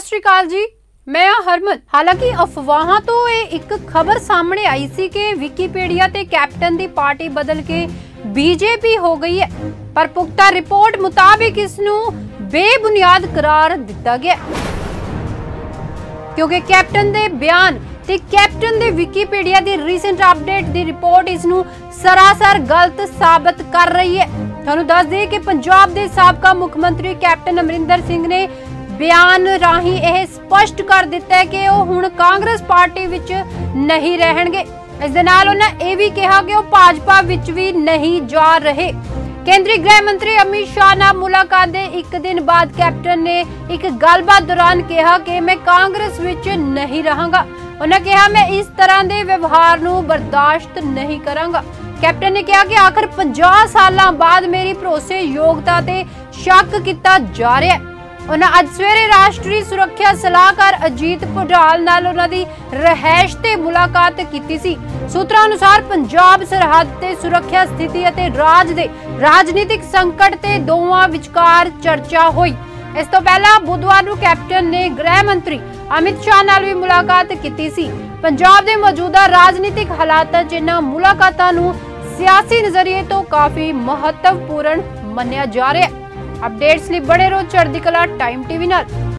सत श्री अकाल जी, मैं हरमन। हालांकि अफवाह तो एक खबर सामने आई सी के विकीपीडिया ते कैप्टन दी पार्टी बदल के बीजेपी हो गई है, पर पुख्ता रिपोर्ट मुताबिक इसनू बेबुनियाद करार दिता गया क्योंकि कैप्टन दे बयान ते कैप्टन दे विकीपीडिया दी रीसेंट अपडेट दी रिपोर्ट इसनू सरासर गलत साबित कर रही है। थानू दस दे कि पंजाब दे साबका मुख्यमंत्री कैप्टन अमरिंदर सिंह ने बयान राही यह स्पष्ट कर दिता है कि वह हुण कांग्रेस पार्टी विच नहीं रहणगे। इस दे नाल उन्होंने यह भी कहा कि वह भाजपा विच भी नहीं जा रहे। केंद्रीय गृह मंत्री अमित शाह नाल मुलाकात दे एक दिन बाद कैप्टन ने एक गलबात दौरान कहा कि मैं कांग्रेस विच नहीं रहांगा। उन्होंने कहा मैं इस तरह के व्यवहार नू बर्दाश्त नहीं करांगा। कैप्टन ने कहा कि आखिर 50 सालों बाद मेरी भरोसे योग्यता ते शक किया जा रहा है। उन्होंने अज सवेरे राष्ट्रीय सुरक्षा सलाहकार अजीत पोढाल नाल उन्होंने रहायश ते मुलाकात की सी। सूत्रों अनुसार पंजाब सरहद ते सुरक्षा स्थिति अते राज दे राजनीतिक संकट ते दोवां विचकार चर्चा हुई। इस तो पहला बुधवार नू कैप्टन ने गृह मंत्री अमित शाह नाल भी मुलाकात की सी। पंजाब दे मौजूदा राजनीतिक हालात जिन्हां मुलाकातां नू सियासी नजरिए तो काफी महत्वपूर्ण मन्निया जा रहा है। अपडेट्स लई बने रहो चढ़दीकला टाइम टीवी नाल।